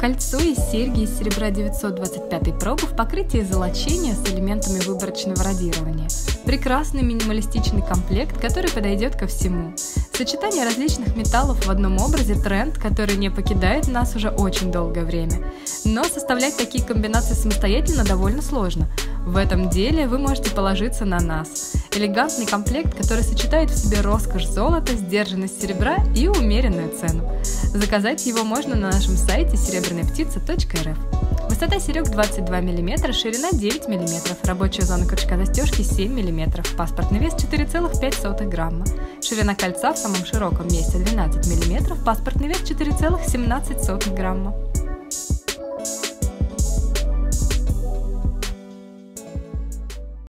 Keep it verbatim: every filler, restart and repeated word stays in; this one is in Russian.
Кольцо из серьги из серебра девятьсот двадцать пятой пробы в покрытии золочения с элементами выборочного радирования. Прекрасный минималистичный комплект, который подойдет ко всему. Сочетание различных металлов в одном образе – тренд, который не покидает нас уже очень долгое время. Но составлять такие комбинации самостоятельно довольно сложно. В этом деле вы можете положиться на нас. Элегантный комплект, который сочетает в себе роскошь золота, сдержанность серебра и умеренную цену. Заказать его можно на нашем сайте серебряная птица точка рф. Высота серег двадцать два миллиметра, ширина девять миллиметров, рабочая зона крючка застежки семь миллиметров, паспортный вес четыре целых пять десятых грамма, ширина кольца в самом широком месте двенадцать миллиметров, паспортный вес четыре целых семнадцать сотых грамма.